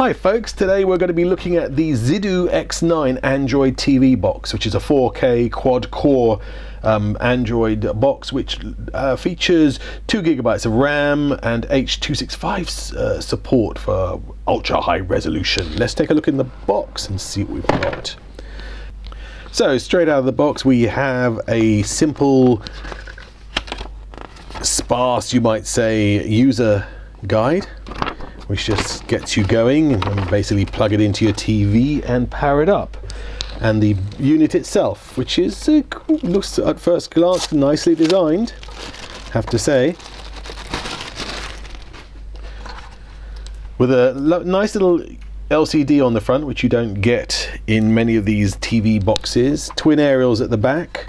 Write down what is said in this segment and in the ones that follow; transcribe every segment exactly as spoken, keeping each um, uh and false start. Hi folks, today we're going to be looking at the Zidoo X nine Android T V box, which is a four K quad-core um, Android box which uh, features two gigabytes of RAM and H two sixty-five uh, support for ultra-high resolution. Let's take a look in the box and see what we've got. So straight out of the box we have a simple, sparse you might say, user guide, which just gets you going and basically plug it into your T V and power it up. And the unit itself, which is uh, looks at first glance nicely designed, have to say, with a nice little L C D on the front, which you don't get in many of these T V boxes. Twin aerials at the back.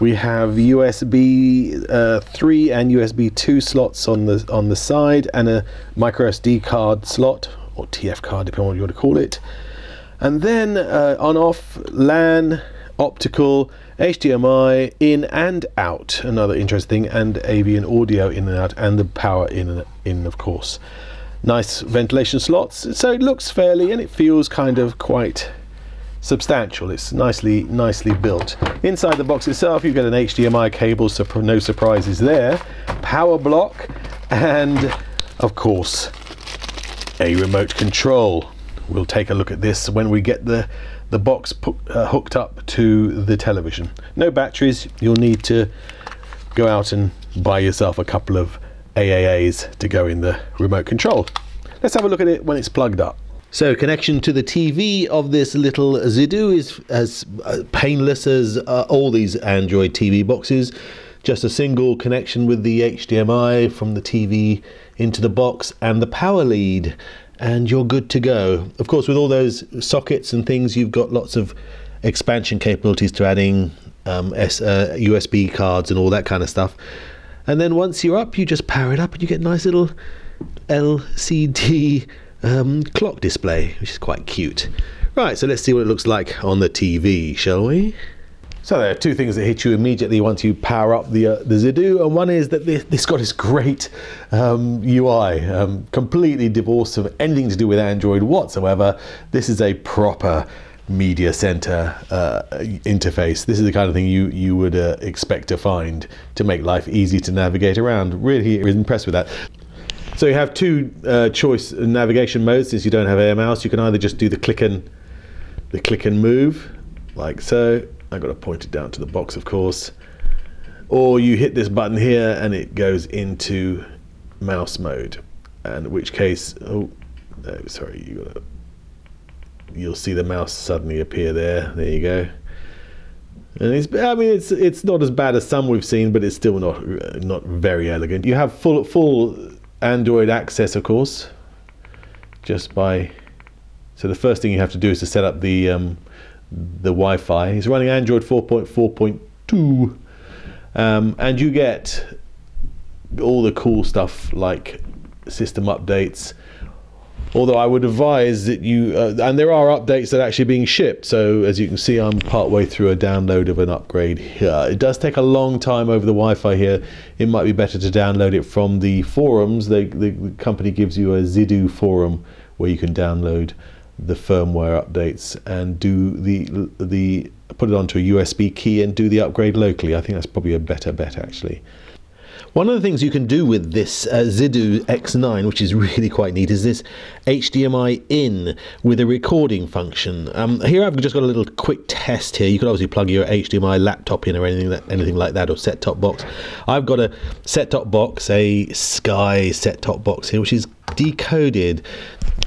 We have U S B uh, three and U S B two slots on the on the side, and a micro S D card slot, or T F card, depending on what you want to call it. And then uh, on-off, LAN, optical, H D M I in and out. Another interesting thing, and A V and audio in and out, and the power in and in, of course. Nice ventilation slots. So it looks fairly, and it feels kind of quite substantial. It's nicely nicely built. Inside the box itself you get an H D M I cable, so no surprises there, power block, and of course a remote control. We'll take a look at this when we get the the box put, uh, hooked up to the television. No batteries. You'll need to go out and buy yourself a couple of A A As to go in the remote control. Let's have a look at it when it's plugged up. So connection to the T V of this little Zidoo is as painless as uh, all these Android T V boxes. Just a single connection with the H D M I from the T V into the box and the power lead, and you're good to go. Of course, with all those sockets and things, you've got lots of expansion capabilities to adding um, S, uh, U S B cards and all that kind of stuff. And then once you're up, you just power it up and you get a nice little L C D Um, clock display, which is quite cute. Right, so let's see what it looks like on the T V, shall we? So there are two things that hit you immediately once you power up the, uh, the Zidoo, and one is that this, this got this great um, U I, um, completely divorced of anything to do with Android whatsoever. This is a proper media center uh, interface. This is the kind of thing you you would uh, expect to find to make life easy to navigate around. Really impressed with that. So you have two uh, choice navigation modes. Since you don't have AirMouse, you can either just do the click and the click and move, like so. I've got to point it down to the box, of course. Or you hit this button here and it goes into mouse mode. And in which case, oh, no, sorry, you gotta, you'll see the mouse suddenly appear there. There you go. And it's, I mean, it's it's not as bad as some we've seen, but it's still not not very elegant. You have full full. Android access, of course, just by, so the first thing you have to do is to set up the um, the Wi-Fi. It's running Android four point four point two, um, and you get all the cool stuff like system updates, although I would advise that you uh, and there are updates that are actually being shipped. So as you can see, I'm partway through a download of an upgrade here. It does take a long time over the Wi-Fi here. It might be better to download it from the forums. They, the, the company gives you a Zidoo forum where you can download the firmware updates and do the the put it onto a U S B key and do the upgrade locally. I think that's probably a better bet, actually. One of the things you can do with this uh, Zidoo X nine, which is really quite neat, is this H D M I in with a recording function. Um, here I've just got a little quick test here. You could obviously plug your H D M I laptop in or anything, that, anything like that, or set-top box. I've got a set-top box, a Sky set-top box here, which is decoded.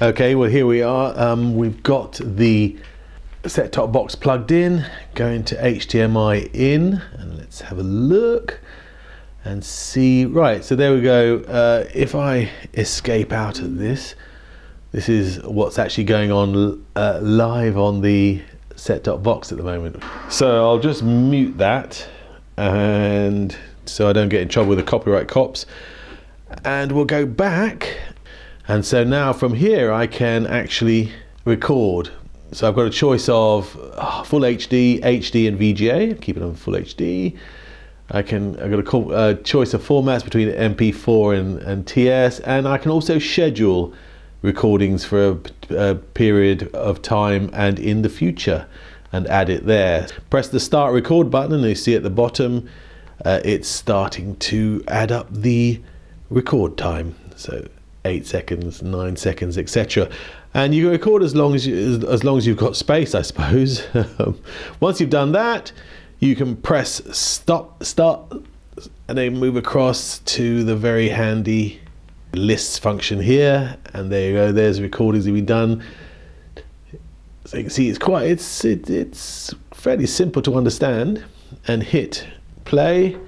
Okay, well here we are. Um, we've got the set-top box plugged in. Going to H D M I in, and let's have a look and see. Right, so there we go. Uh, if I escape out of this, this is what's actually going on uh, live on the set-top box at the moment. So I'll just mute that, and so I don't get in trouble with the copyright cops. And we'll go back, and so now from here I can actually record. So I've got a choice of oh, full H D, H D and V G A. Keep it on full H D. I can, I've got a call, uh, choice of formats between M P four and, and T S, and I can also schedule recordings for a, a period of time and in the future, and add it there. Press the start record button and you see at the bottom uh, it's starting to add up the record time, so eight seconds, nine seconds, etc. And you can record as long as you, as long as you've got space, I suppose. Once you've done that, you can press stop, start, and then move across to the very handy lists function here, and there you go, there's recordings to be done. So you can see it's quite, it's it, it's fairly simple to understand. And hit play,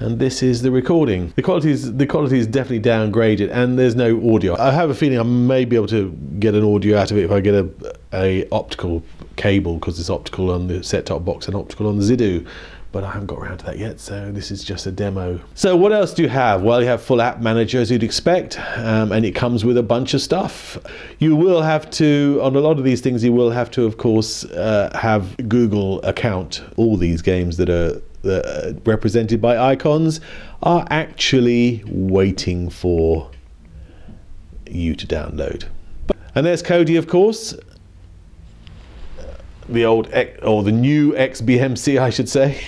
and this is the recording. The quality is the quality is definitely downgraded, and there's no audio. I have a feeling I may be able to get an audio out of it if I get a a optical cable, because it's optical on the set-top box and optical on the Zidoo, but I haven't got around to that yet, so this is just a demo. So what else do you have? Well, you have full app manager, as you'd expect, um, and it comes with a bunch of stuff. You will have to, on a lot of these things, you will have to, of course, uh, have Google account. All these games that are uh, represented by icons are actually waiting for you to download. And there's Kodi, of course. The old, or the new X B M C, I should say.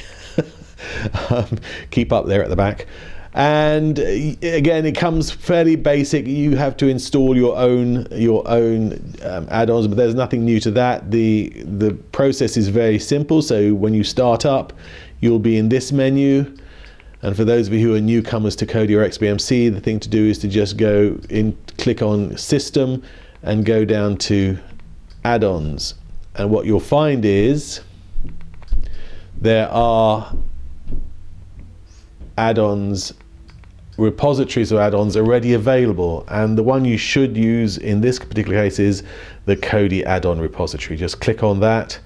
um, keep up there at the back. And again, it comes fairly basic. You have to install your own your own um, add-ons, but there's nothing new to that. The the process is very simple. So when you start up, you'll be in this menu. And for those of you who are newcomers to Kodi or X B M C, the thing to do is to just go in, click on System, and go down to Add-ons. And what you'll find is there are add-ons, repositories of add-ons already available, and the one you should use in this particular case is the Kodi add-on repository. Just click on that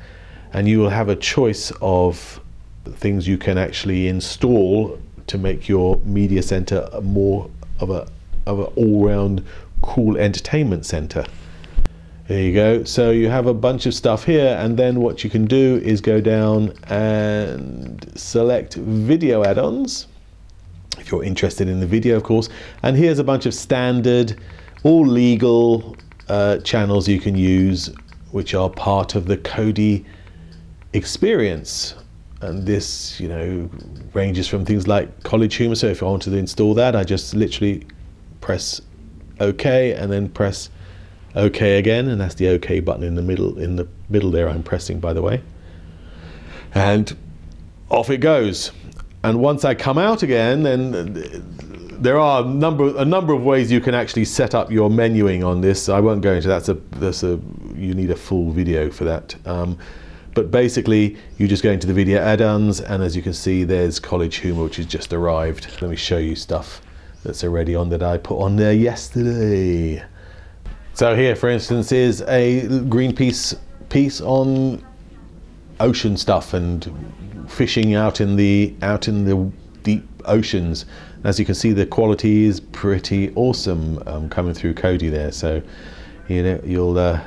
and you will have a choice of things you can actually install to make your media center more of a of an all-round cool entertainment center. There you go. So you have a bunch of stuff here, and then what you can do is go down and select video add-ons, if you're interested in the video, of course. And here's a bunch of standard, all legal uh, channels you can use, which are part of the Kodi experience. And this, you know, ranges from things like College Humor. So if I wanted to install that, I just literally press OK and then press OK again, and that's the OK button in the middle in the middle there I'm pressing, by the way, and off it goes. And once I come out again, then there are a number a number of ways you can actually set up your menuing on this. I won't go into that. That's a, that's a you need a full video for that, um, but basically you just go into the video add-ons, and as you can see, there's College Humor, which has just arrived. Let me show you stuff that's already on that I put on there yesterday. So here, for instance, is a Greenpeace piece on ocean stuff and fishing out in the out in the deep oceans. And as you can see, the quality is pretty awesome um, coming through Kodi there. So you know you'll uh,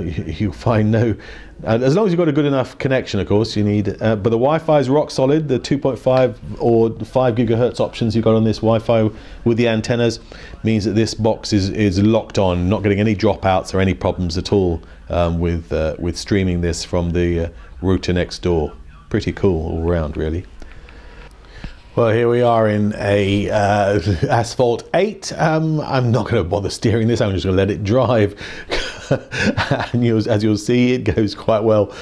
you'll find no uh, as long as you've got a good enough connection, of course. You need, uh, but the Wi-Fi is rock solid. The two point five or five gigahertz options you got on this Wi-Fi with the antennas means that this box is is locked on, not getting any dropouts or any problems at all um, with uh, with streaming this from the uh, router next door. Pretty cool all round, really. Well, here we are in a uh, Asphalt eight. Um, I'm not going to bother steering this. I'm just going to let it drive. And you'll, as you'll see, it goes quite well.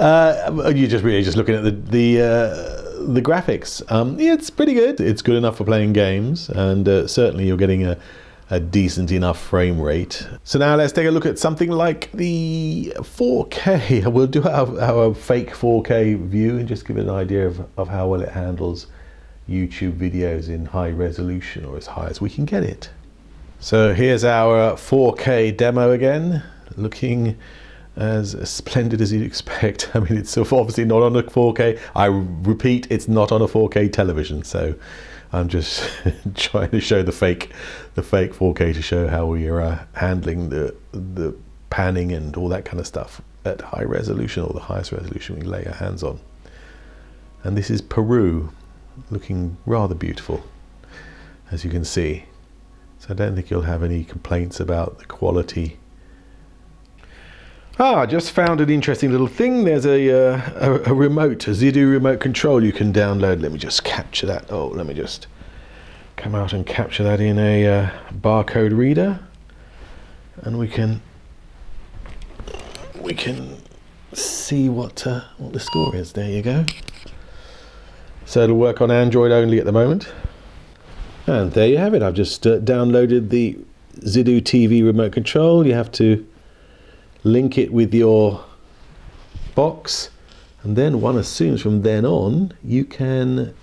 uh, you're just really just looking at the the, uh, the graphics. Um, yeah, it's pretty good. It's good enough for playing games, and uh, certainly you're getting a, a decent enough frame rate. So now let's take a look at something like the four K. We'll do our, our fake four K view and just give it an idea of, of how well it handles YouTube videos in high resolution, or as high as we can get it. So here's our four K demo again, looking as splendid as you'd expect. I mean, it's obviously not on a four K. I repeat, it's not on a four K television, so I'm just trying to show the fake, the fake four K to show how we are uh, handling the the panning and all that kind of stuff at high resolution, or the highest resolution we can lay our hands on. And this is Peru, looking rather beautiful, as you can see. So I don't think you'll have any complaints about the quality. Ah, just found an interesting little thing. There's a, uh, a, a remote, a Zidoo remote control you can download. Let me just capture that. Oh, let me just come out and capture that in a uh, barcode reader. And we can we can see what uh, what the score is. There you go. So it'll work on Android only at the moment. And there you have it. I've just uh, downloaded the Zidoo T V remote control. You have to link it with your box, and then one assumes from then on you can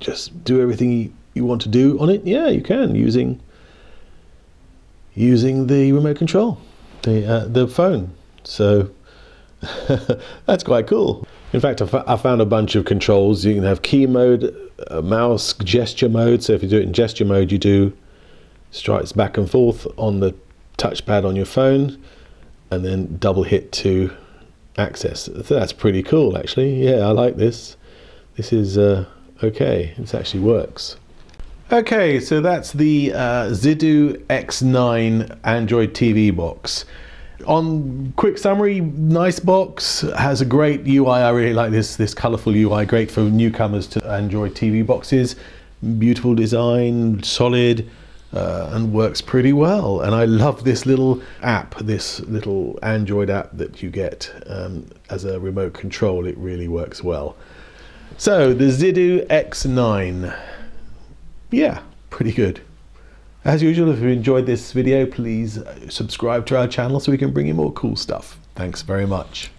just do everything you want to do on it. Yeah, you can, using using the remote control, the uh, the phone. So that's quite cool. In fact, I found a bunch of controls. You can have key mode, a mouse, gesture mode. So if you do it in gesture mode, you do strikes back and forth on the touchpad on your phone, and then double hit to access. So that's pretty cool, actually. Yeah, I like this. This is uh, okay. This actually works. Okay, so that's the uh, Zidoo X nine Android T V box. On quick summary, nice box, has a great U I. I really like this this colorful U I, great for newcomers to Android T V boxes. Beautiful design, solid, uh, and works pretty well. And I love this little app, this little Android app that you get um, as a remote control. It really works well. So the Zidoo X nine, yeah, pretty good. As usual, if you enjoyed this video, please subscribe to our channel so we can bring you more cool stuff. Thanks very much.